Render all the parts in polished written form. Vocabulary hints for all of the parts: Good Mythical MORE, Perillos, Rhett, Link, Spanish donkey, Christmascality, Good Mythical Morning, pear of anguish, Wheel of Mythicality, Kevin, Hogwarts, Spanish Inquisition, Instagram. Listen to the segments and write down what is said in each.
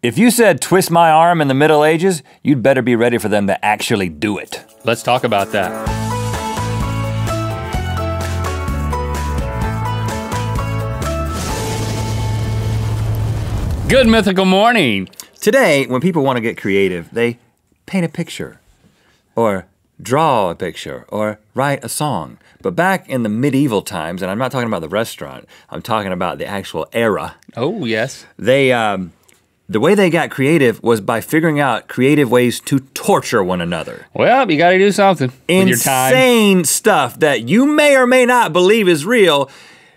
If you said twist my arm in the Middle Ages, you'd better be ready for them to actually do it. Let's talk about that. Good Mythical Morning. Today, when people want to get creative, they paint a picture, or draw a picture, or write a song. But back in the medieval times, and I'm not talking about the restaurant, I'm talking about the actual era. Oh, yes. They, the way they got creative was by figuring out creative ways to torture one another. Well, you gotta do something with your time. Insane stuff that you may or may not believe is real,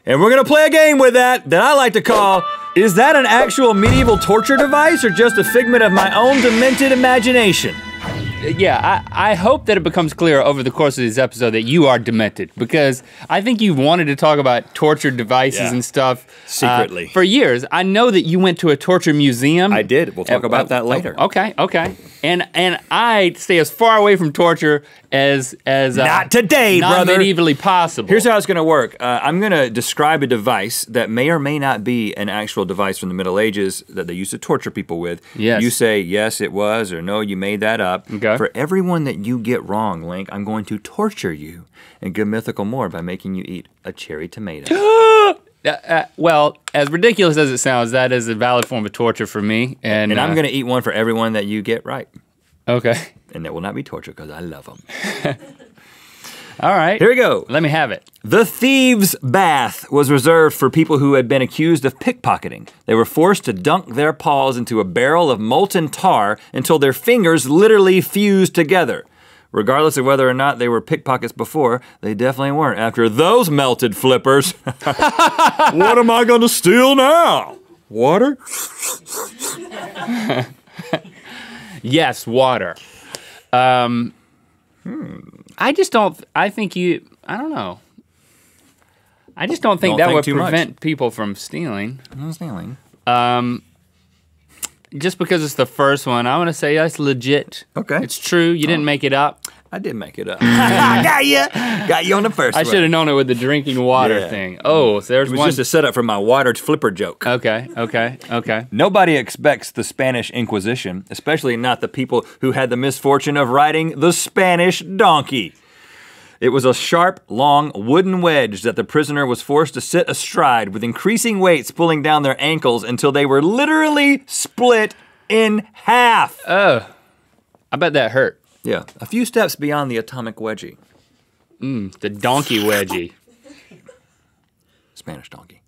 and we're gonna play a game with that I like to call, is that an actual medieval torture device or just a figment of my own demented imagination? Yeah, I hope that it becomes clear over the course of this episode that you are demented, because I think you've wanted to talk about torture devices and stuff. Secretly. For years. I know that you went to a torture museum. I did. We'll talk about that later. Okay, okay. And I stay as far away from torture as not today, brother. Not medievally possible. Here's how it's gonna work. I'm gonna describe a device that may or may not be an actual device from the Middle Ages that they used to torture people with. Yes. You say, yes, it was, or no, you made that up. Okay. For everyone that you get wrong, Link, I'm going to torture you and Good Mythical more by making you eat a cherry tomato. Well, as ridiculous as it sounds, that is a valid form of torture for me. And I'm gonna eat one for everyone that you get right. Okay. And that will not be torture because I love them. All right. Here we go. Let me have it. The thieves' bath was reserved for people who had been accused of pickpocketing. They were forced to dunk their paws into a barrel of molten tar until their fingers literally fused together. Regardless of whether or not they were pickpockets before, they definitely weren't after those melted flippers. What am I gonna steal now? Water? Yes, water. I just don't, I don't know. I just don't think that would prevent people from stealing. No stealing. Just because it's the first one, I want to say that's legit. Okay. It's true, you didn't make it up. I did make it up. I got you. Got you on the first one. I should have known it with the drinking water thing. Oh, so there's one. It was just a setup for my water flipper joke. Okay, okay, okay. Nobody expects the Spanish Inquisition, especially not the people who had the misfortune of riding the Spanish donkey. It was a sharp, long wooden wedge that the prisoner was forced to sit astride with increasing weights pulling down their ankles until they were literally split in half. Oh, I bet that hurt. Yeah, a few steps beyond the atomic wedgie. The donkey wedgie. Spanish donkey.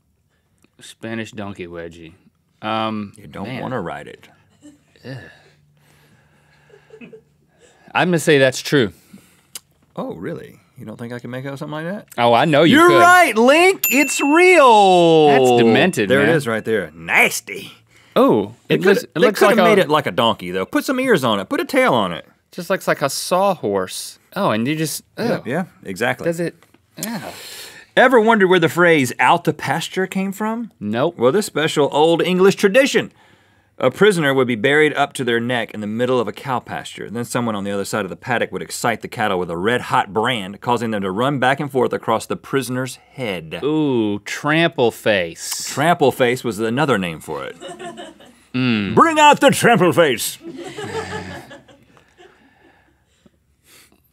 Spanish donkey wedgie. You don't want to ride it. Ugh. I'm gonna say that's true. Oh, really? You don't think I can make out something like that? Oh, I know you could. You're right, Link, it's real. That's demented, man. There it is right there, nasty. Oh, they could have made it like a donkey though. Put some ears on it, put a tail on it. Just looks like a sawhorse. Oh, and you just, yeah, exactly. Does it, Ever wondered where the phrase out to pasture came from? Nope. Well, this special old English tradition. A prisoner would be buried up to their neck in the middle of a cow pasture. Then someone on the other side of the paddock would excite the cattle with a red hot brand, causing them to run back and forth across the prisoner's head. Ooh, trample face. Trample face was another name for it. Bring out the trample face.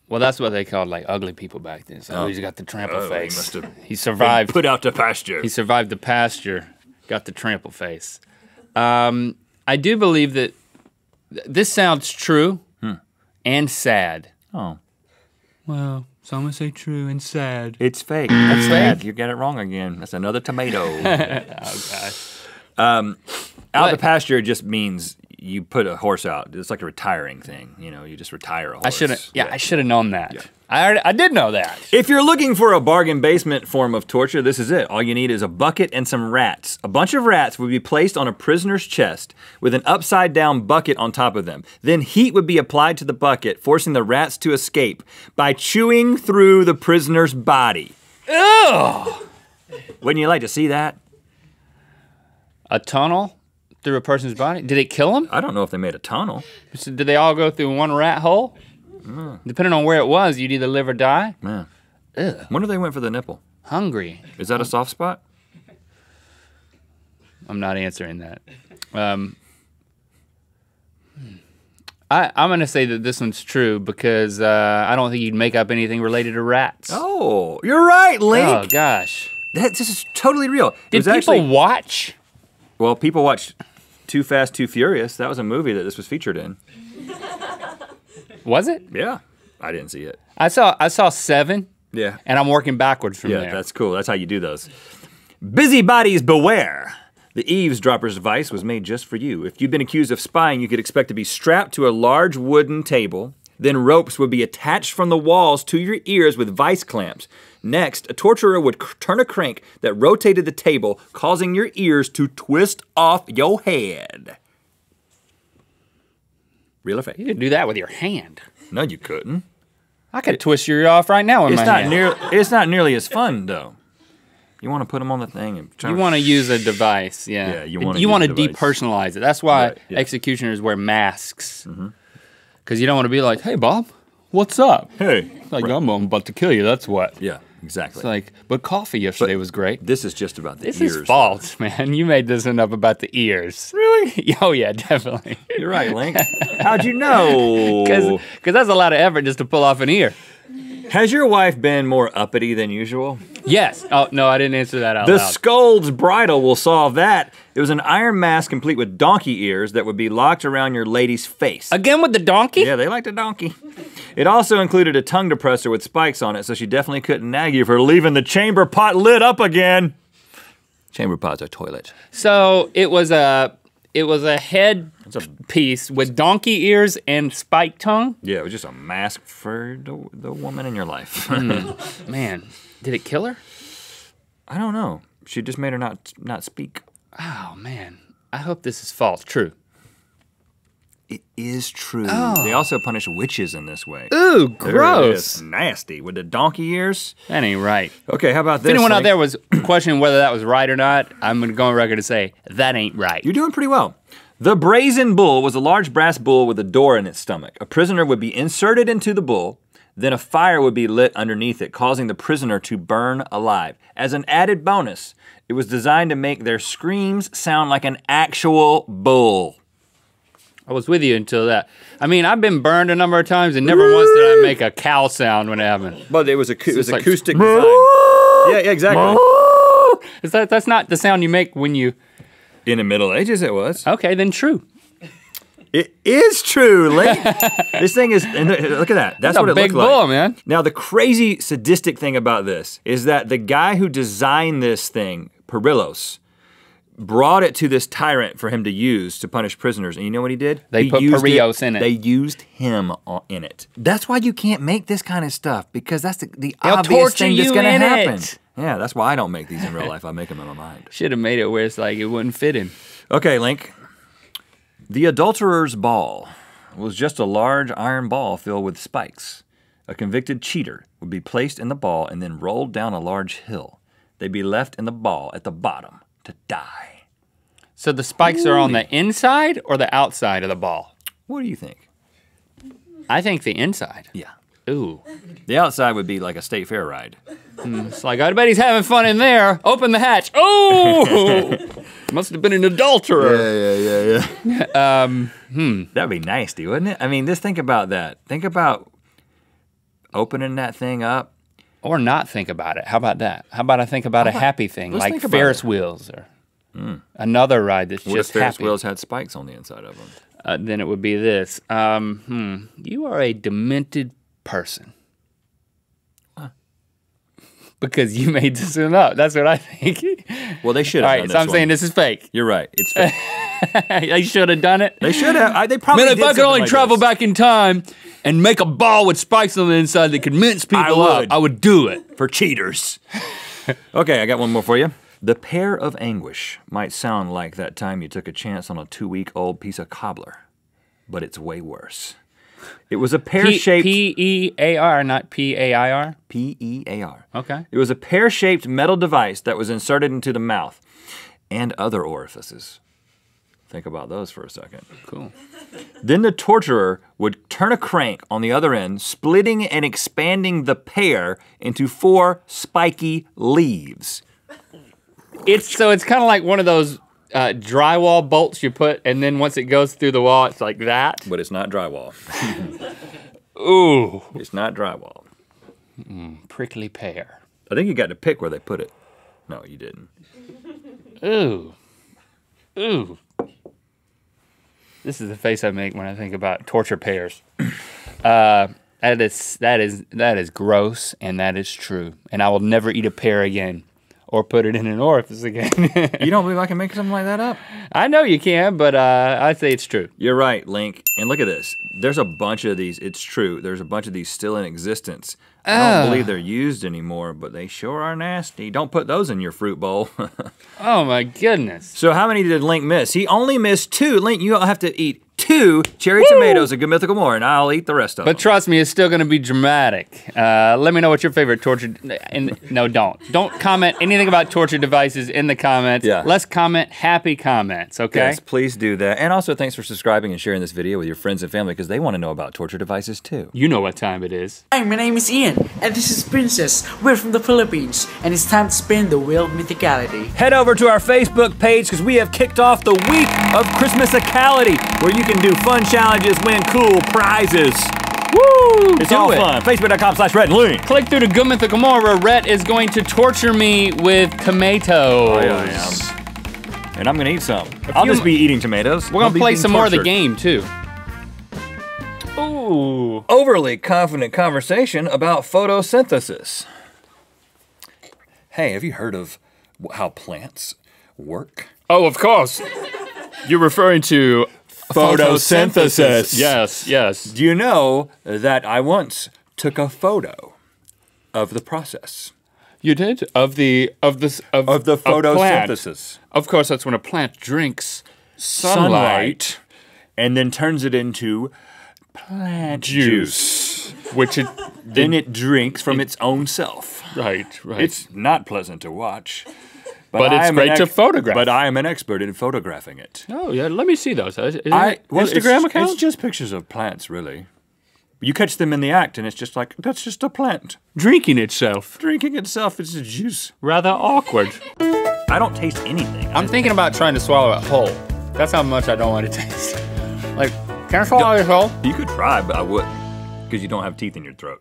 Well, that's what they called like ugly people back then. So he's got the trample face. He must have survived. Put out the pasture. He survived the pasture. Got the trample face. I do believe that this sounds true and sad. Oh. Well, so I'm gonna say true and sad. It's fake. That's fake. You got it wrong again. That's another tomato. Oh gosh. Out the pasture just means you put a horse out. It's like a retiring thing. You know, you just retire a horse. I should have, I should have known that. Yeah. I did know that. If you're looking for a bargain basement form of torture, this is it. All you need is a bucket and some rats. A bunch of rats would be placed on a prisoner's chest with an upside down bucket on top of them. Then heat would be applied to the bucket, forcing the rats to escape by chewing through the prisoner's body. Ugh! Wouldn't you like to see that? A tunnel? Through a person's body? Did it kill him? I don't know if they made a tunnel. So did they all go through one rat hole? Mm. Depending on where it was, you'd either live or die? Man. Ugh. Wonder they went for the nipple. Hungry. Is that a soft spot? I'm not answering that. I'm going to say that this one's true because I don't think you'd make up anything related to rats. Oh, you're right, Link. Oh, gosh. This is totally real. Did people watch? Well, people watched Too Fast, Too Furious. That was a movie that this was featured in. Was it? Yeah. I didn't see it. I saw Seven. Yeah. And I'm working backwards from there. Yeah, that's cool. That's how you do those. Busybodies beware. The eavesdropper's device was made just for you. If you've been accused of spying, you could expect to be strapped to a large wooden table. Then ropes would be attached from the walls to your ears with vice clamps. Next, a torturer would turn a crank that rotated the table, causing your ears to twist off your head. Real or fake? You could do that with your hand. No, you couldn't. I could twist your ear off right now in my hand. It's not nearly as fun, though. You want to put them on the thing and try. You want to use a device, yeah. Yeah, you want to depersonalize it. That's why executioners wear masks. Mm-hmm. Because you don't want to be like, hey, Bob, what's up? Hey. Like, right. I'm about to kill you, that's what. Yeah, exactly. It's like, but coffee yesterday was great. This is just about the ears. This is false, man. You made this one up about the ears. Really? Oh, yeah, definitely. You're right, Link. How'd you know? Because that's a lot of effort just to pull off an ear. Has your wife been more uppity than usual? Yes. Oh, no, I didn't answer that out loud. The scold's bridle will solve that. It was an iron mask complete with donkey ears that would be locked around your lady's face. Again with the donkey? Yeah, they like the donkey. It also included a tongue depressor with spikes on it, so she definitely couldn't nag you for leaving the chamber pot lit up again. Chamber pot's a toilet. So it was a head piece with donkey ears and spike tongue. Yeah, it was just a mask for the woman in your life. Man, did it kill her? I don't know. She just made her not speak. Oh man, I hope this is false. True. It is true. Oh. They also punish witches in this way. Ooh, gross. Nasty with the donkey ears. That ain't right. Okay, how about this? If anyone out there was questioning whether that was right or not, I'm gonna go on record to say, that ain't right. You're doing pretty well. The brazen bull was a large brass bull with a door in its stomach. A prisoner would be inserted into the bull, then a fire would be lit underneath it, causing the prisoner to burn alive. As an added bonus, it was designed to make their screams sound like an actual bull. I was with you until that. I mean, I've been burned a number of times and never once did I make a cow sound when it happened. But it was, it was like acoustic design. Yeah, exactly. Is that's not the sound you make when you... In the Middle Ages it was. Okay, then true. It is true, Link. This thing is, and look at that. That's what it looked like. Big bull, man. Now the crazy sadistic thing about this is that the guy who designed this thing, Perillos, brought it to this tyrant for him to use to punish prisoners, and you know what he did? They put Perillos in it. They used him in it. That's why you can't make this kind of stuff, because that's the obvious thing that's gonna happen. Yeah, that's why I don't make these in real life. I make them in my mind. Should have made it where it's like it wouldn't fit him. Okay, Link. The adulterer's ball was just a large iron ball filled with spikes. A convicted cheater would be placed in the ball and then rolled down a large hill. They'd be left in the ball at the bottom to die. So the spikes are on the inside or the outside of the ball? What do you think? I think the inside. Yeah. Ooh. The outside would be like a state fair ride. It's like, I bet he's having fun in there. Open the hatch. Oh! Must have been an adulterer. Yeah. That'd be nasty, wouldn't it? I mean, just think about that. Think about opening that thing up. Or not think about it. How about that? How about I think about a happy thing, like Ferris wheels or another ride that's just happy. What if Ferris wheels had spikes on the inside of them? Then it would be this. You are a demented person. Huh. Because you made this one up. That's what I think. Well, they should have done this. All right, so I'm saying this is fake. You're right, it's fake. They should have done it. They should have. They probably did. Man, if I could only travel back in time and make a ball with spikes on the inside that could mince people up, I would do it. For cheaters. Okay, I got one more for you. The pear of anguish might sound like that time you took a chance on a 2-week-old piece of cobbler, but it's way worse. It was a pear-shaped... P-E-A-R, not P-A-I-R? P-E-A-R. Okay. It was a pear-shaped metal device that was inserted into the mouth and other orifices. Think about those for a second. Cool. Then the torturer would turn a crank on the other end, splitting and expanding the pear into 4 spiky leaves. So it's kind of like one of those drywall bolts you put, and then once it goes through the wall, it's like that. But it's not drywall. Ooh. It's not drywall. Prickly pear. I think you got to pick where they put it. No, you didn't. Ooh. Ooh. This is the face I make when I think about torture pears. That is gross, and that is true. And I will never eat a pear again, or put it in an orifice again. You don't believe I can make something like that up? I know you can, but I'd say it's true. You're right, Link. And look at this. There's a bunch of these. It's true. There's a bunch of these still in existence. I don't believe they're used anymore, but they sure are nasty. Don't put those in your fruit bowl. Oh my goodness. So how many did Link miss? He only missed 2. Link, you have to eat 2 cherry tomatoes at Good Mythical Morning. I'll eat the rest of them. But trust me, it's still gonna be dramatic. Let me know what your favorite torture, and no, don't comment anything about torture devices in the comments. Yeah. Let's comment happy comments, okay? Yes, please do that. And also thanks for subscribing and sharing this video with your friends and family because they wanna know about torture devices too. You know what time it is. Hi, my name is Ian. And this is Princess. We're from the Philippines, and it's time to spin the Wheel of Mythicality. Head over to our Facebook page because we have kicked off the week of Christmasicality, where you can do fun challenges, win cool prizes. Woo! It's all fun. Facebook.com/RhettandLink. Click through to Good Mythical Morning where Rhett is going to torture me with tomatoes. Oh, yeah. And I'm gonna eat some. I'll just be eating tomatoes. We're gonna play some more of the game too. Ooh. Overly confident conversation about photosynthesis. Hey, have you heard of how plants work? Oh, of course. You're referring to photosynthesis. Yes, yes. Do you know that I once took a photo of the process? You did? Of the photosynthesis. Of course, that's when a plant drinks sunlight and then turns it into plant juice, which it then it drinks from its own self. Right, right. It's not pleasant to watch, but it's great to photograph. But I am an expert in photographing it. Oh yeah, let me see those. Instagram account? It's just pictures of plants, really. You catch them in the act, and it's just like that's just a plant drinking itself. Drinking itself. It's a juice. Rather awkward. I don't taste anything. I'm thinking about trying to swallow it whole. That's how much I don't want to taste. Like. Can I swallow your soul? You could try, but I wouldn't, because you don't have teeth in your throat.